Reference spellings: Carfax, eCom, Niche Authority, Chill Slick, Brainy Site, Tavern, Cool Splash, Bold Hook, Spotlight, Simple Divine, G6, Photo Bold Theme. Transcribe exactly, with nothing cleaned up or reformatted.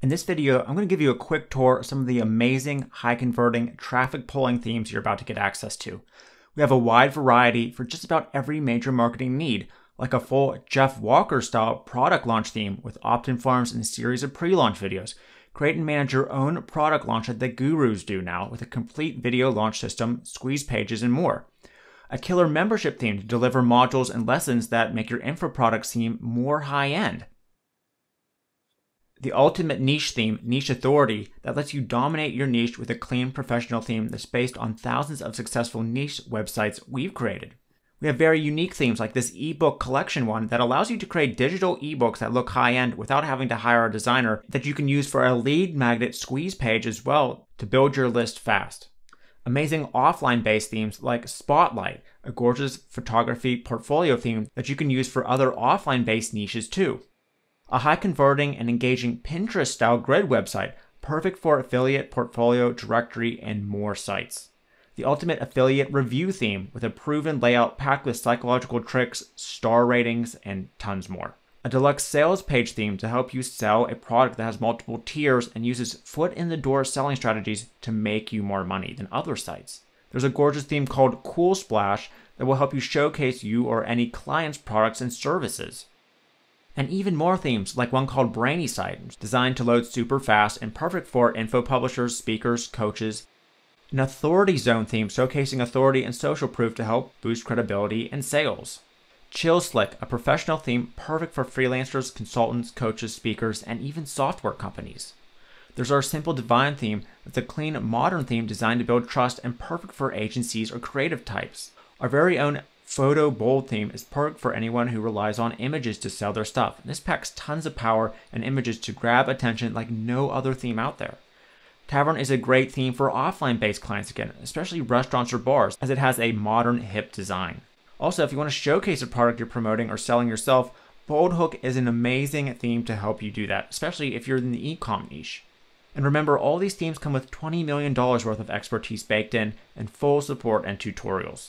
In this video, I'm going to give you a quick tour of some of the amazing, high-converting, traffic-pulling themes you're about to get access to. We have a wide variety for just about every major marketing need, like a full Jeff Walker-style product launch theme with opt-in forms and a series of pre-launch videos. Create and manage your own product launch like the gurus do now with a complete video launch system, squeeze pages, and more. A killer membership theme to deliver modules and lessons that make your info product seem more high-end. The ultimate niche theme, Niche Authority, that lets you dominate your niche with a clean professional theme that's based on thousands of successful niche websites we've created. We have very unique themes like this ebook collection one that allows you to create digital ebooks that look high-end without having to hire a designer that you can use for a lead magnet squeeze page as well to build your list fast. Amazing offline-based themes like Spotlight, a gorgeous photography portfolio theme that you can use for other offline-based niches too. A high-converting and engaging Pinterest-style grid website, perfect for affiliate, portfolio, directory, and more sites. The ultimate affiliate review theme with a proven layout packed with psychological tricks, star ratings, and tons more. A deluxe sales page theme to help you sell a product that has multiple tiers and uses foot-in-the-door selling strategies to make you more money than other sites. There's a gorgeous theme called Cool Splash that will help you showcase you or any client's products and services. And even more themes, like one called Brainy Site, designed to load super fast and perfect for info publishers, speakers, coaches. An authority zone theme showcasing authority and social proof to help boost credibility and sales. Chill Slick, a professional theme perfect for freelancers, consultants, coaches, speakers, and even software companies. There's our Simple Divine theme with a clean, modern theme designed to build trust and perfect for agencies or creative types. Our very own Photo Bold Theme is perfect for anyone who relies on images to sell their stuff. This packs tons of power and images to grab attention like no other theme out there. Tavern is a great theme for offline-based clients again, especially restaurants or bars, as it has a modern, hip design. Also, if you want to showcase a product you're promoting or selling yourself, Bold Hook is an amazing theme to help you do that, especially if you're in the e-com niche. And remember, all these themes come with twenty million dollars worth of expertise baked in and full support and tutorials.